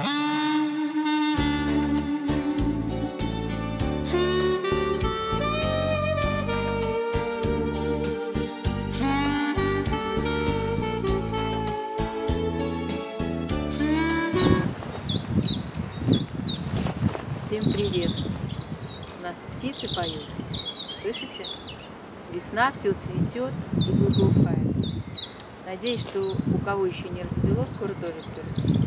Всем привет! У нас птицы поют. Слышите? Весна все цветет и благоухает. Надеюсь, что у кого еще не расцвело, скоро тоже все расцветет.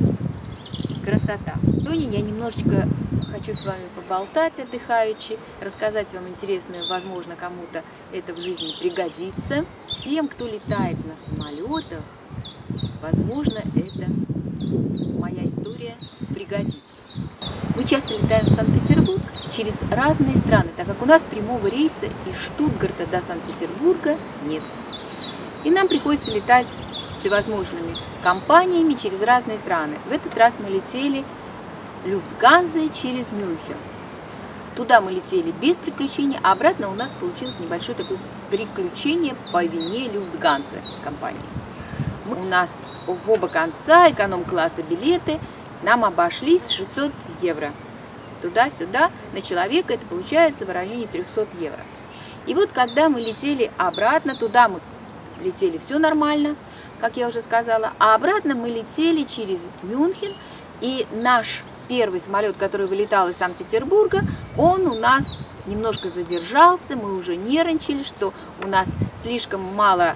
Красота! Сегодня я немножечко хочу с вами поболтать отдыхаючи, рассказать вам интересное, возможно, кому-то это в жизни пригодится. Тем, кто летает на самолетах, возможно, это моя история пригодится. Мы часто летаем в Санкт-Петербург через разные страны, так как у нас прямого рейса из Штутгарта до Санкт-Петербурга нет. И нам приходится летать всевозможными компаниями через разные страны. В этот раз мы летели Люфтганзой через Мюнхен. Туда мы летели без приключений, а обратно у нас получилось небольшое такое приключение по вине Люфтганзы компании. У нас в оба конца эконом-класса билеты. Нам обошлись 600 евро. Туда-сюда на человека это получается в районе 300 евро. И вот когда мы летели обратно, туда мы летели все нормально, как я уже сказала, а обратно мы летели через Мюнхен, и наш первый самолет, который вылетал из Санкт-Петербурга, он у нас немножко задержался, мы уже нервничали, что у нас слишком мало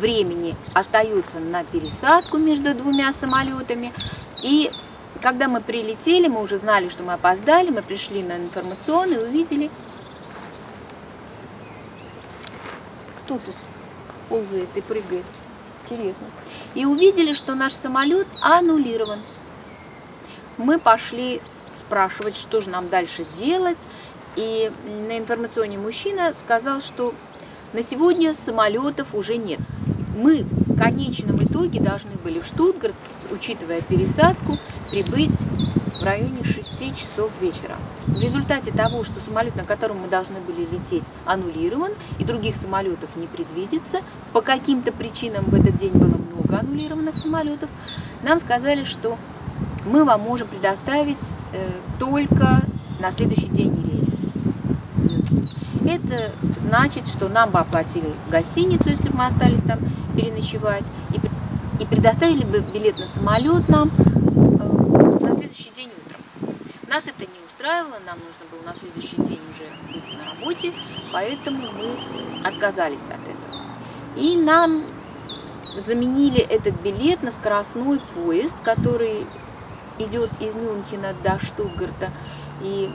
времени остается на пересадку между двумя самолетами, и когда мы прилетели, мы уже знали, что мы опоздали, мы пришли на информационный и увидели, кто тут ползает и прыгает, интересно. И увидели, что наш самолет аннулирован. Мы пошли спрашивать, что же нам дальше делать. И на информационе мужчина сказал, что на сегодня самолетов уже нет. Мы в конечном итоге должны были в Штутгарт, учитывая пересадку, прибыть в районе 6 часов вечера. В результате того, что самолет, на котором мы должны были лететь, аннулирован, и других самолетов не предвидится, по каким-то причинам в этот день было много аннулированных самолетов, нам сказали, что мы вам можем предоставить только на следующий день рейс. Это значит, что нам бы оплатили гостиницу, если бы мы остались там переночевать, и предоставили бы билет на самолет нам на следующий день утром. Нас это не устраивало, нам нужно было на следующий день уже быть на работе, поэтому мы отказались от этого. И нам заменили этот билет на скоростной поезд, который идет из Мюнхена до Штутгарта, и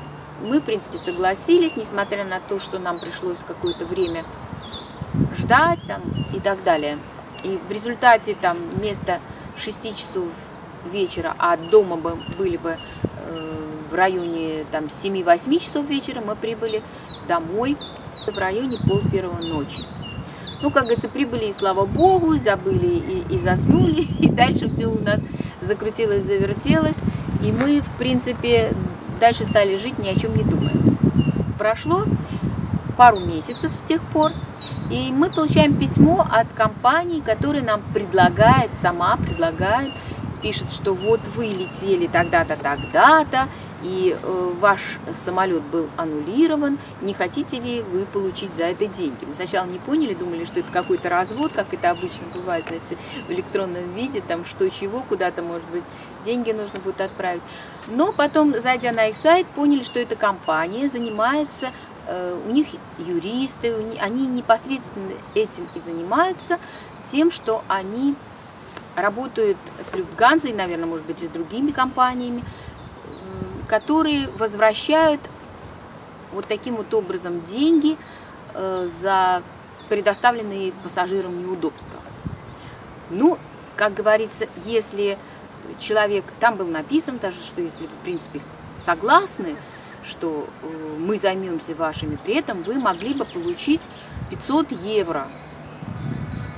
мы, в принципе, согласились, несмотря на то, что нам пришлось какое-то время ждать там, и так далее. И в результате там вместо 6 часов вечера, а от дома бы были бы в районе 7-8 часов вечера, мы прибыли домой в районе пол-первого ночи. Ну, как говорится, прибыли и слава богу, забыли и заснули, и дальше все у нас закрутилось, завертелось, и мы, в принципе, дальше стали жить, ни о чем не думая. Прошло пару месяцев с тех пор, и мы получаем письмо от компании, которая нам предлагает, сама предлагает, пишет, что вот вы летели тогда-то, тогда-то, и ваш самолет был аннулирован, не хотите ли вы получить за это деньги? Мы сначала не поняли, думали, что это какой-то развод, как это обычно бывает, знаете, в электронном виде, там что, чего, куда-то, может быть, деньги нужно будет отправить. Но потом, зайдя на их сайт, поняли, что эта компания занимается, у них юристы, они непосредственно этим и занимаются, тем, что они работают с Люфтганзой, наверное, может быть, и с другими компаниями, которые возвращают вот таким вот образом деньги за предоставленные пассажирам неудобства. Ну, как говорится, если человек, там был написан даже, что если вы, в принципе, согласны, что мы займемся вашими, при этом вы могли бы получить 500 евро,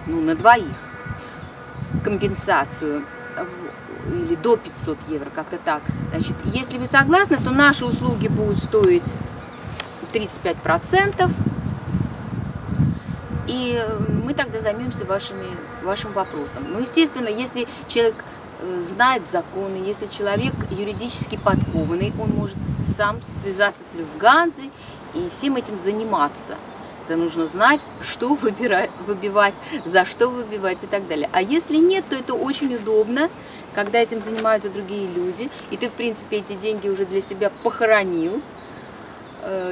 ну, на двоих, компенсацию, или до 500 евро, как-то так. Значит, если вы согласны, то наши услуги будут стоить 35%, и мы тогда займемся вашим вопросом. Ну, естественно, если человек знает законы, если человек юридически подкованный, он может сам связаться с Люфтганзой и всем этим заниматься. Это нужно знать, что выбивать, за что выбивать и так далее. А если нет, то это очень удобно, когда этим занимаются другие люди, и ты, в принципе, эти деньги уже для себя похоронил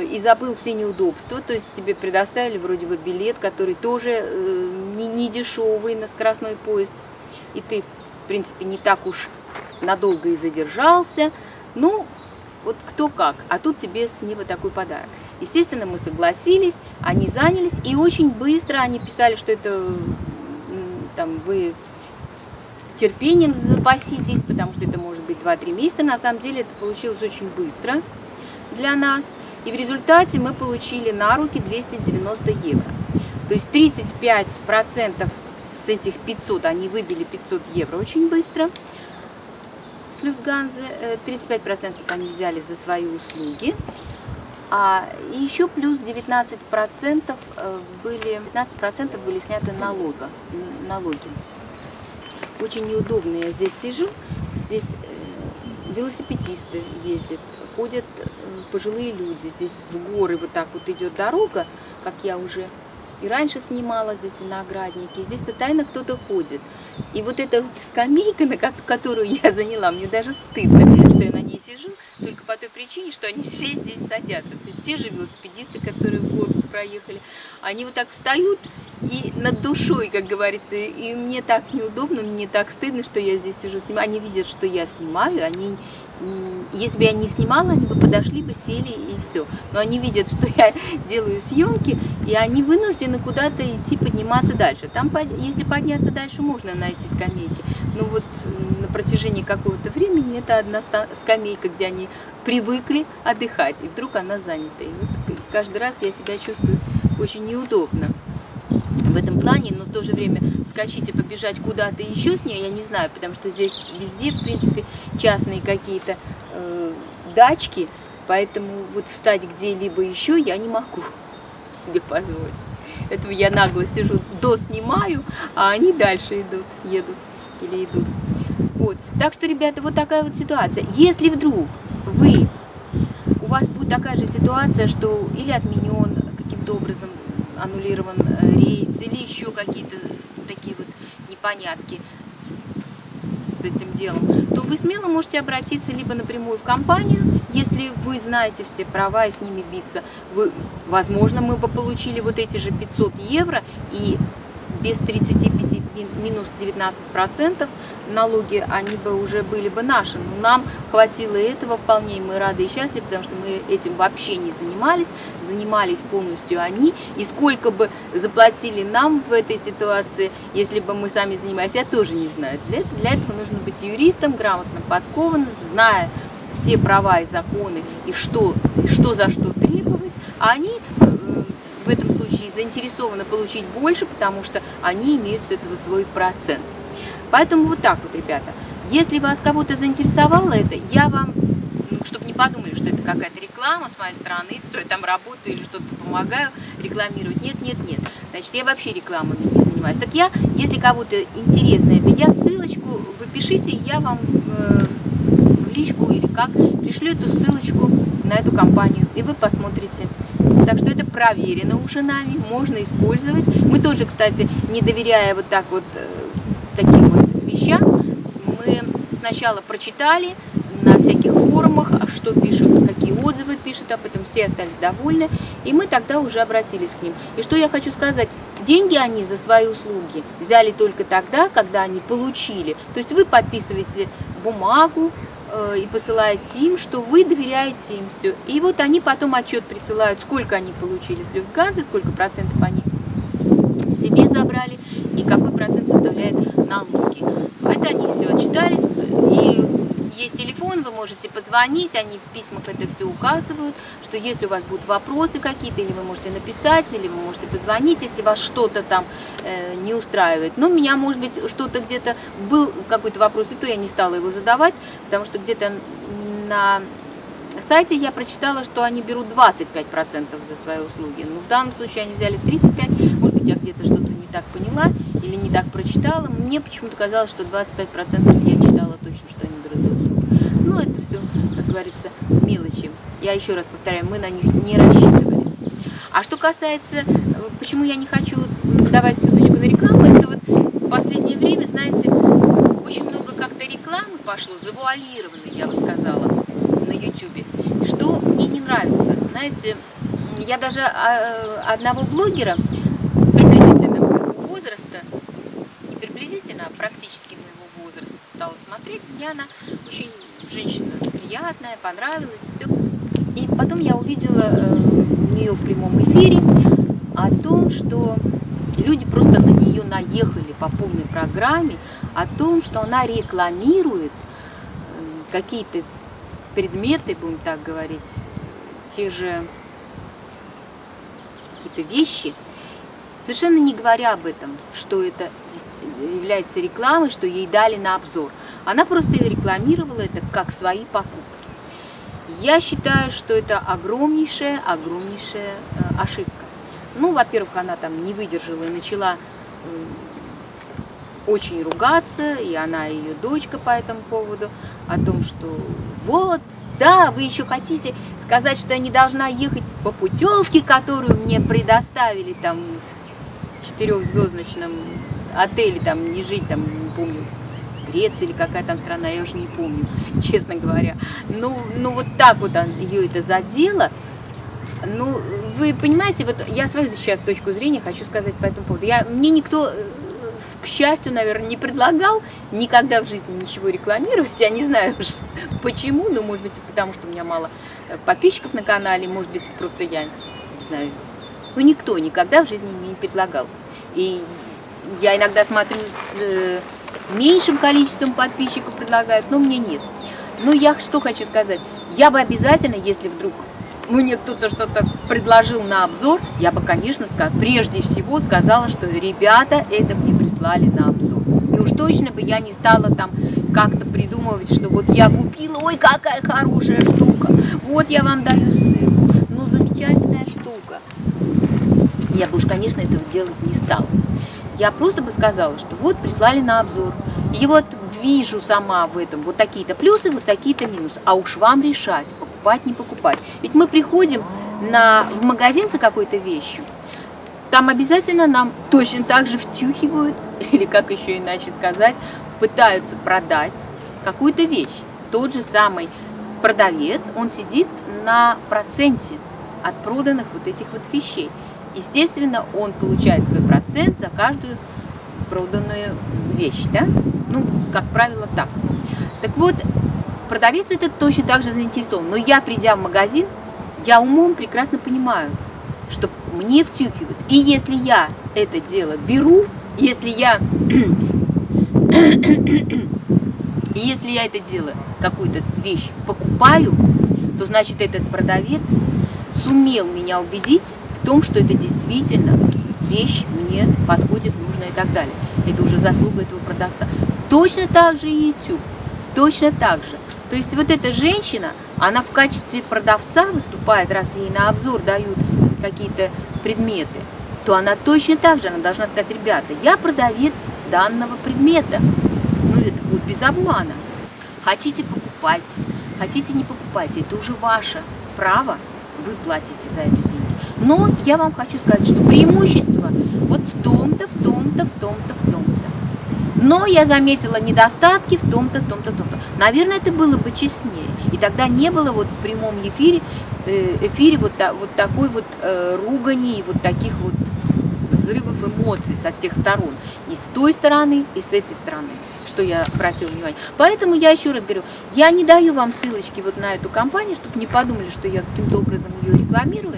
и забыл все неудобства, то есть тебе предоставили вроде бы билет, который тоже не дешевый, на скоростной поезд, и ты, в принципе, не так уж надолго и задержался, ну, вот кто как, а тут тебе с неба такой подарок. Естественно, мы согласились, они занялись, и очень быстро они писали, что это там вы терпением запаситесь, потому что это может быть 2-3 месяца. На самом деле это получилось очень быстро для нас. И в результате мы получили на руки 290 евро. То есть 35% с этих 500, они выбили 500 евро очень быстро. С Люфтганзы 35% они взяли за свои услуги. А еще плюс 19% были сняты налоги. Очень неудобно, я здесь сижу, здесь велосипедисты ездят, ходят пожилые люди, здесь в горы вот так вот идет дорога, как я уже и раньше снимала, здесь виноградники, здесь постоянно кто-то ходит. И вот эта вот скамейка, на которую я заняла, мне даже стыдно, что я на ней сижу, только по той причине, что они все здесь садятся. То есть те же велосипедисты, которые в горку проехали, они вот так встают и над душой, как говорится, и мне так неудобно, мне так стыдно, что я здесь сижу, снимаю. Они видят, что я снимаю, они, если бы я не снимала, они бы подошли бы, сели и все. Но они видят, что я делаю съемки, и они вынуждены куда-то идти, подниматься дальше. Там, если подняться дальше, можно найти скамейки. Но вот на протяжении какого-то времени это одна скамейка, где они привыкли отдыхать, и вдруг она занята. И вот каждый раз я себя чувствую очень неудобно в этом плане, но в то же время вскочить и побежать куда-то еще с ней, я не знаю, потому что здесь везде, в принципе, частные какие-то дачки, поэтому вот встать где-либо еще я не могу себе позволить. Этого я нагло сижу, доснимаю, а они дальше едут. Вот. Так что, ребята, вот такая вот ситуация. Если вдруг у вас будет такая же ситуация, что или отменен каким-то образом, аннулирован рейс, или еще какие-то такие вот непонятки с этим делом, то вы смело можете обратиться либо напрямую в компанию, если вы знаете все права и с ними биться. Возможно, мы бы получили вот эти же 500 евро и без 35 минус 19% налоги, они бы уже были бы наши. Но нам хватило этого вполне, и мы рады и счастливы, потому что мы этим вообще не занимались полностью они. И сколько бы заплатили нам в этой ситуации, если бы мы сами занимались, я тоже не знаю. Для этого нужно быть юристом, грамотно подкованным, зная все права и законы, и что за что требовать. А они в этом случае заинтересованы получить больше, потому что они имеют с этого свой процент. Поэтому вот так вот, ребята. Если вас кого-то заинтересовало это, я вам, чтобы не подумали, что это какая-то реклама с моей стороны, что я там работаю или что-то помогаю рекламировать. Нет. Значит, я вообще рекламами не занимаюсь. Так я, если кого-то интересно это, я ссылочку, вы пишите, я вам в личку или как, пришлю эту ссылочку на эту компанию, и вы посмотрите. Так что это проверено уже нами, можно использовать. Мы тоже, кстати, не доверяя вот так вот таким вот вещам, мы сначала прочитали на всяких форумах, что пишут, какие отзывы пишут, а потом все остались довольны, и мы тогда уже обратились к ним. И что я хочу сказать, деньги они за свои услуги взяли только тогда, когда они получили. То есть вы подписываете бумагу и посылаете им, что вы доверяете им все. И вот они потом отчет присылают, сколько они получили с Люфтганзы, сколько процентов они себе забрали и какой процент составляет налоги. Это они все отчитались, и есть телефон, вы можете позвонить, они в письмах это все указывают, что если у вас будут вопросы какие-то, или вы можете написать, или вы можете позвонить, если вас что-то там не устраивает. Но меня, может быть, что-то где-то был какой-то вопрос, и то я не стала его задавать, потому что где-то на сайте я прочитала, что они берут 25% за свои услуги, но в данном случае они взяли 35%, может быть, я где-то что-то не так поняла или не так прочитала. Мне почему-то казалось, что 25% я читала точно что-нибудь другое. Но это все, как говорится, мелочи. Я еще раз повторяю, мы на них не рассчитывали. А что касается, почему я не хочу давать ссылочку на рекламу, это вот в последнее время, знаете, очень много как-то рекламы пошло, завуалированной, я бы сказала, на YouTube, что мне не нравится. Знаете, я даже одного блогера приблизительно моего возраста, не приблизительно, а практически моего возраста стала смотреть, мне она очень женщина приятная, понравилась, все. И потом я увидела у нее в прямом эфире о том, что люди просто на нее наехали по полной программе, о том, что она рекламирует какие-то предметы, будем так говорить, те же какие-то вещи, совершенно не говоря об этом, что это является рекламой, что ей дали на обзор. Она просто рекламировала это как свои покупки. Я считаю, что это огромнейшая ошибка. Ну, во-первых, она там не выдержала и начала очень ругаться, и она, и ее дочка по этому поводу, о том, что вот, да, вы еще хотите сказать, что я не должна ехать по путевке, которую мне предоставили там в 4-звездочном отеле, там не жить, там, не помню, Греция или какая там страна, я уже не помню, честно говоря. Ну вот так вот ее это задело. Ну, вы понимаете, вот я свою сейчас точку зрения хочу сказать по этому поводу. Мне никто, к счастью, наверное, не предлагал никогда в жизни ничего рекламировать. Я не знаю уж почему, но, может быть, потому что у меня мало подписчиков на канале, может быть, просто я не знаю. Ну, никто никогда в жизни не предлагал. И я иногда смотрю, с меньшим количеством подписчиков предлагают, но мне нет. Но я что хочу сказать. Я бы обязательно, если вдруг мне кто-то что-то предложил на обзор, я бы, конечно, прежде всего сказала, что ребята, это мне прислали на обзор. И уж точно бы я не стала там как-то придумывать, что вот я купила, ой, какая хорошая штука, вот я вам даю ссылку, ну, замечательная штука. Я бы уж, конечно, этого делать не стала. Я просто бы сказала, что вот прислали на обзор, и вот вижу сама в этом вот такие-то плюсы, вот такие-то минусы, а уж вам решать, покупать, не покупать. Ведь мы приходим в магазин за какой-то вещью, там обязательно нам точно так же втюхивают, или как еще иначе сказать, пытаются продать какую-то вещь. Тот же самый продавец, он сидит на проценте от проданных вот этих вот вещей. Естественно, он получает свой процент за каждую проданную вещь, да? Ну, как правило, так. Так вот, продавец это точно так же заинтересован. Но я, придя в магазин, я умом прекрасно понимаю, что мне втюхивают. И если я это дело беру, если я это дело, какую-то вещь покупаю, то значит этот продавец сумел меня убедить в том, что это действительно вещь мне подходит, нужна и так далее. Это уже заслуга этого продавца. Точно так же и YouTube. Точно так же. То есть вот эта женщина, она в качестве продавца выступает, раз ей на обзор дают какие-то предметы, то она точно так же, она должна сказать, ребята, я продавец данного предмета. Ну, это будет без обмана. Хотите покупать, хотите не покупать, это уже ваше право, вы платите за это деньги. Но я вам хочу сказать, что преимущество вот в том-то, в том-то, в том-то, в том-то. Но я заметила недостатки в том-то, в том-то, в том-то. Наверное, это было бы честнее. И тогда не было вот в прямом эфире вот такой вот ругани и вот таких вот взрывов эмоций со всех сторон. И с той стороны, и с этой стороны, что я обратила внимание. Поэтому я еще раз говорю, я не даю вам ссылочки вот на эту компанию, чтобы не подумали, что я каким-то образом ее рекламирую.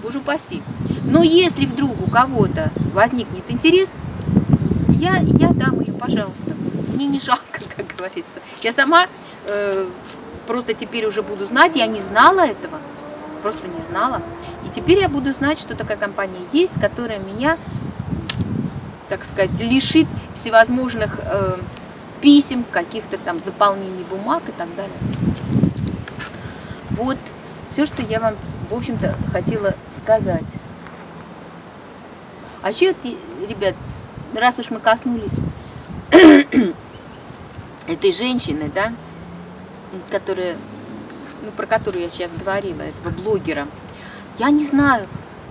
Боже упаси. Но если вдруг у кого-то возникнет интерес, я дам ее, пожалуйста. Мне не жалко, как говорится. Я сама просто теперь уже буду знать, я не знала этого, просто не знала. И теперь я буду знать, что такая компания есть, которая меня, так сказать, лишит всевозможных писем, каких-то там заполнений бумаг и так далее. Вот все, что я вам, в общем-то, хотела сказать. А еще, ребят, раз уж мы коснулись этой женщины, да, которая, ну, про которую я сейчас говорила, этого блогера, я не знаю,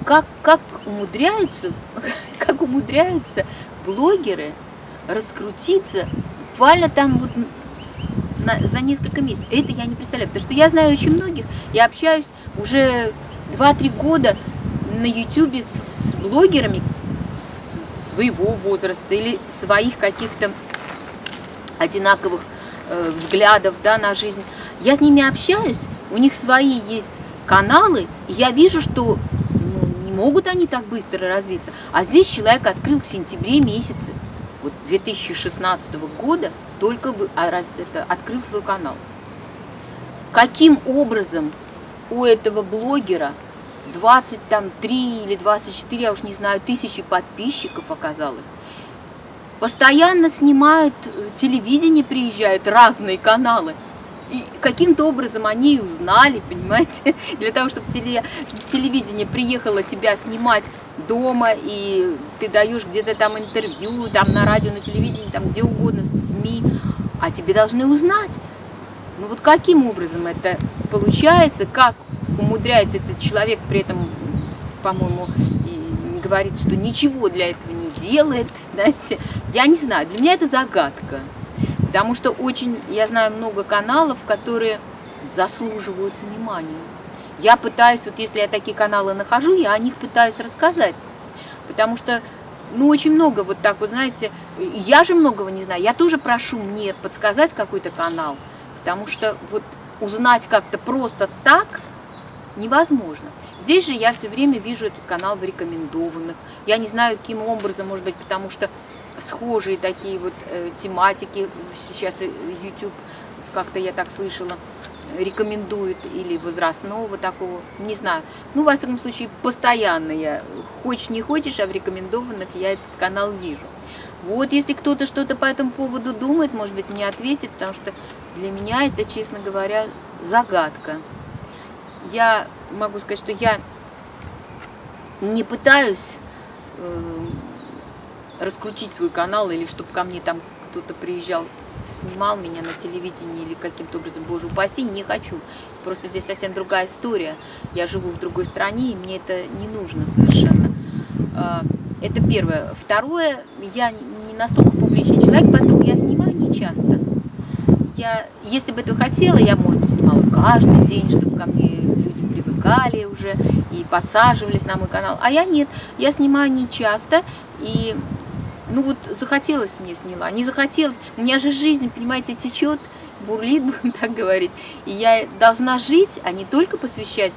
как умудряются блогеры раскрутиться буквально там вот за несколько месяцев. Это я не представляю, потому что я знаю очень многих, я общаюсь уже 2-3 года на YouTube с блогерами своего возраста или своих каких-то одинаковых взглядов, да, на жизнь. Я с ними общаюсь, у них свои есть каналы, и я вижу, что, ну, не могут они так быстро развиться. А здесь человек открыл в сентябре месяце вот 2016 года, только открыл свой канал. Каким образом у этого блогера 23 или 24, я уж не знаю, тысячи подписчиков оказалось? Постоянно снимают телевидение, приезжают разные каналы. И каким-то образом они и узнали, понимаете, для того, чтобы телевидение приехало тебя снимать дома, и ты даешь где-то там интервью, там на радио, на телевидении, там где угодно, в СМИ, а тебе должны узнать. Ну вот каким образом это получается, как умудряется этот человек, при этом, по-моему, говорит, что ничего для этого не делает, знаете, я не знаю, для меня это загадка. Потому что очень, я знаю много каналов, которые заслуживают внимания. Я пытаюсь, вот если я такие каналы нахожу, я о них пытаюсь рассказать. Потому что, ну, очень много вот так вот, знаете, я же многого не знаю. Я тоже прошу мне подсказать какой-то канал. Потому что вот узнать как-то просто так невозможно. Здесь же я все время вижу этот канал в рекомендованных. Я не знаю, каким образом, может быть, потому что схожие такие вот тематики сейчас YouTube, как-то я так слышала, рекомендует, или возрастного такого, не знаю. Ну, во всяком случае, постоянно я, хочешь не хочешь, а в рекомендованных я этот канал вижу. Вот, если кто-то что-то по этому поводу думает, может быть, мне ответит, потому что для меня это, честно говоря, загадка. Я могу сказать, что я не пытаюсь раскрутить свой канал, или чтобы ко мне там кто-то приезжал, снимал меня на телевидении или каким-то образом, боже упаси, не хочу. Просто здесь совсем другая история. Я живу в другой стране, и мне это не нужно совершенно. Это первое. Второе, я не настолько публичный человек, поэтому я снимаю не часто. Я, если бы этого хотела, я, может быть, снимала каждый день, чтобы ко мне люди привыкали уже и подсаживались на мой канал. А я нет, я снимаю не часто, и... Ну вот захотелось мне сняла, не захотелось. У меня же жизнь, понимаете, течет, бурлит, будем так говорить. И я должна жить, а не только посвящать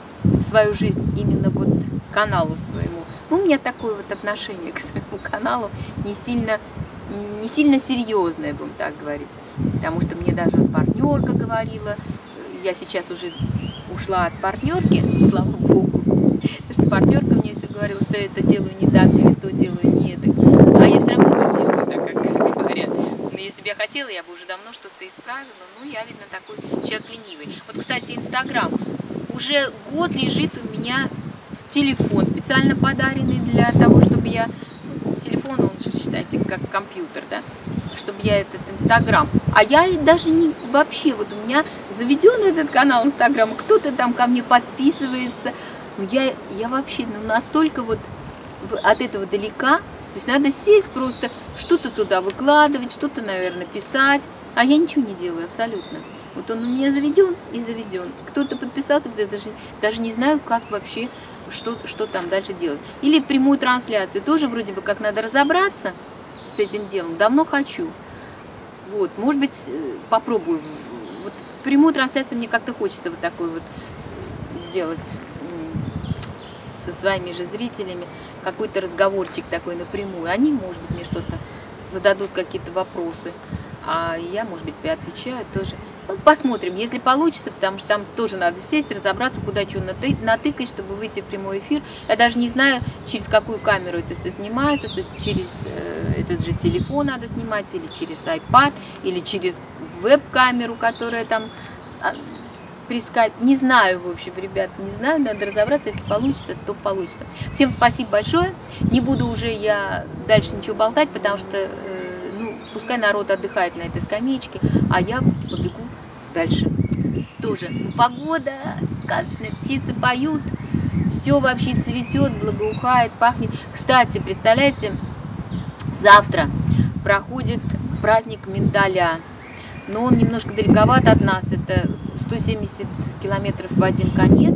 свою жизнь именно вот каналу своему. Ну, у меня такое вот отношение к своему каналу, не сильно серьезное, будем так говорить. Потому что мне даже партнерка говорила, я сейчас уже ушла от партнерки, слава богу, потому что партнерка мне все говорила, что я это делаю не так, или то делаю не так. А я все равно не делаю так, как говорят. Но если бы я хотела, я бы уже давно что-то исправила. Ну, я, видно, такой человек ленивый. Вот, кстати, Инстаграм. Уже год лежит у меня телефон, специально подаренный для того, чтобы я... Телефон, он же, считайте, как компьютер, да? Чтобы я этот Инстаграм... А я даже не... Вообще, вот у меня заведен этот канал Инстаграм. Кто-то там ко мне подписывается. Ну, я вообще, ну, настолько вот от этого далека... То есть надо сесть просто, что-то туда выкладывать, что-то, наверное, писать. А я ничего не делаю абсолютно. Вот он у меня заведен и заведен. Кто-то подписался, я даже не знаю, как вообще, что там дальше делать. Или прямую трансляцию. Тоже вроде бы как надо разобраться с этим делом. Давно хочу. Вот, может быть, попробую. Вот прямую трансляцию мне как-то хочется вот такой вот сделать со своими же зрителями. Какой-то разговорчик такой напрямую. Они, может быть, мне что-то зададут, какие-то вопросы. А я, может быть, отвечаю тоже. Ну, посмотрим, если получится, потому что там тоже надо сесть, разобраться, куда что натыкать, чтобы выйти в прямой эфир. Я даже не знаю, через какую камеру это все снимается. То есть через этот же телефон надо снимать, или через iPad, или через веб-камеру, которая там поискать. Не знаю, в общем, ребят, не знаю, надо разобраться, если получится, то получится. Всем спасибо большое, не буду уже я дальше ничего болтать, потому что, ну, пускай народ отдыхает на этой скамеечке, а я побегу дальше. Тоже, ну, погода сказочная, птицы поют, все вообще цветет, благоухает, пахнет. Кстати, представляете, завтра проходит праздник миндаля, но он немножко далековат от нас, это 170 километров в один конец,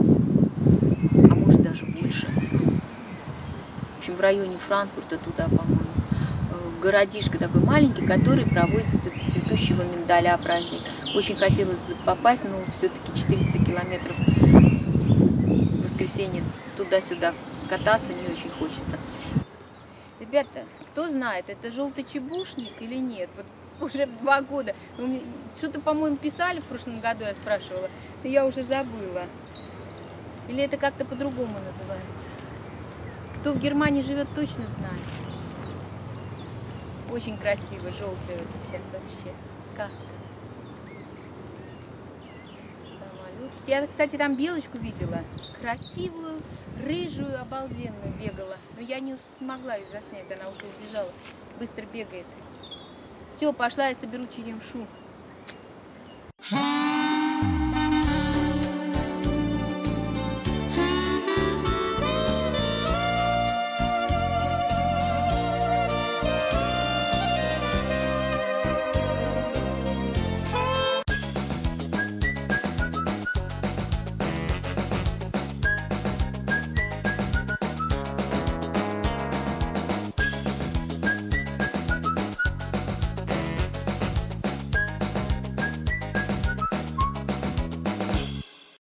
а может даже больше. В общем, в районе Франкфурта, туда, по-моему, городишко такой маленький, который проводит этот цветущего миндаля праздник. Очень хотелось бы попасть, но все-таки 400 километров в воскресенье туда-сюда кататься не очень хочется. Ребята, кто знает, это желтый чебушник или нет? Вот уже 2 года. Что-то, по-моему, писали в прошлом году, я спрашивала. Но я уже забыла. Или это как-то по-другому называется? Кто в Германии живет, точно знает. Очень красиво, желтое вот сейчас вообще. Сказка. Самолет. Я, кстати, там белочку видела. Красивую. Рыжую, обалденную бегала, но я не смогла ее заснять, она уже убежала, быстро бегает. Все, пошла я соберу черемшу.